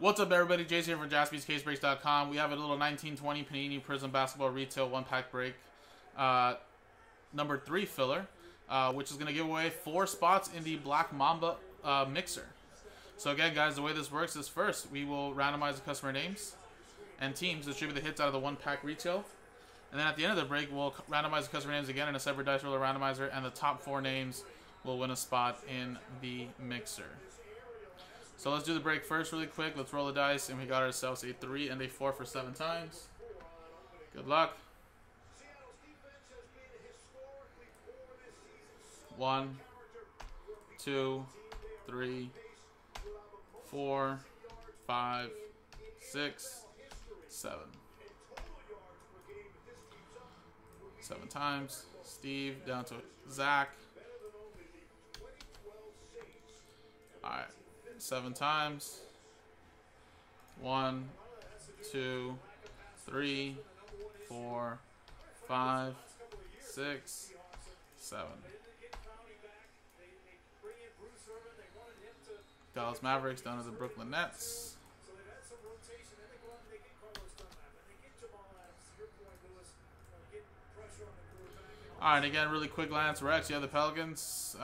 What's up, everybody? Jay's here for JaspysCaseBreaks.com. We have a little 1920 Panini Prizm Basketball Retail 1-Pack Break number 3 filler, which is going to give away 4 spots in the Black Mamba mixer. So again, guys, the way this works is first, we will randomize the customer names and teams, distribute the hits out of the 1-Pack Retail. And then at the end of the break, we'll randomize the customer names again in a separate dice roller randomizer, and the top 4 names will win a spot in the mixer. So let's do the break first really quick. Let's roll the dice, and we got ourselves a 3 and a 4 for 7 times. Good luck. 1, 2, 3, 4, 5, 6, 7. 7 times. Steve down to Zach. All right. 7 times. 1, 2, 3, 4, 5, 6, 7. Dallas Mavericks down to the Brooklyn Nets. All right, again, really quick glance. Rex, you have the Pelicans.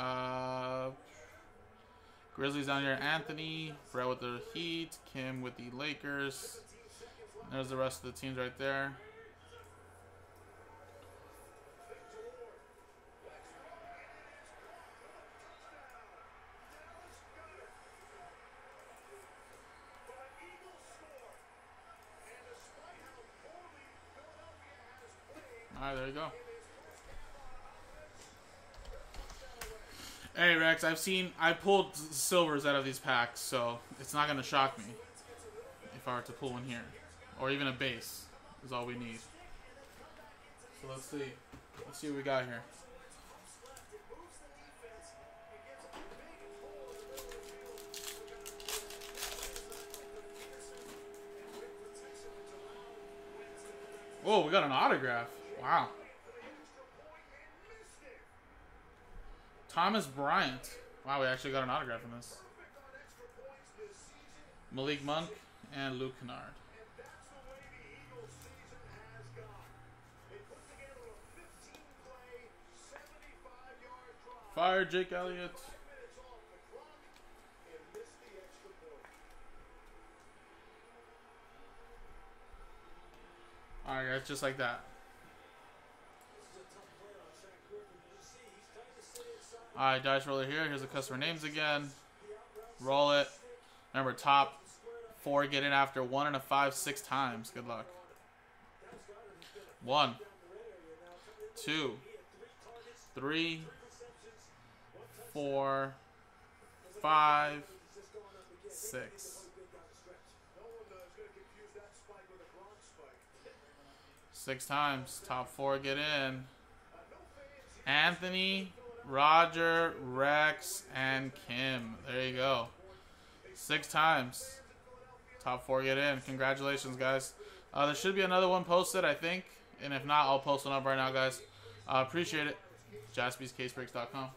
Grizzlies down here, Anthony. Brett with the Heat. Kim with the Lakers. There's the rest of the teams right there. All right, there you go. Hey Rex, I pulled silvers out of these packs, so it's not gonna shock me if I were to pull one here, or even a base is all we need. So let's see what we got here. Whoa, we got an autograph! Wow. Thomas Bryant. Wow, we actually got an autograph in this. Malik Monk and Luke Kennard. Fire Jake Elliott. Alright guys, just like that. Alright, dice roller here. Here's the customer names again. Roll it. Remember, top 4 get in after 1 and a 5 6 times. Good luck. 1, 2, 3, 4, 5, 6. Six times. Top 4 get in. Anthony, Roger, Rex, and Kim. There you go. 6 times. Top 4 get in. Congratulations, guys. There should be another one posted, I think. And if not, I'll post one up right now, guys. Appreciate it. JaspysCaseBreaks.com.